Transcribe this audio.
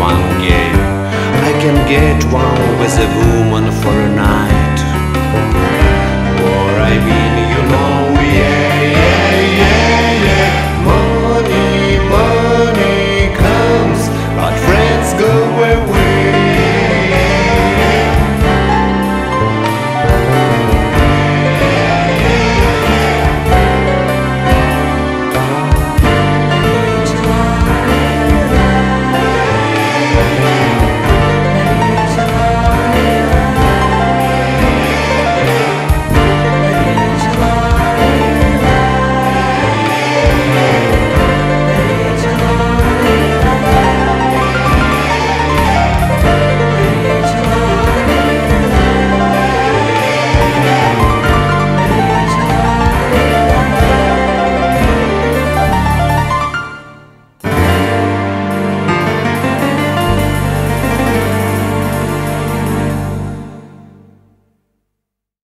One game I can get one with a woman for a night.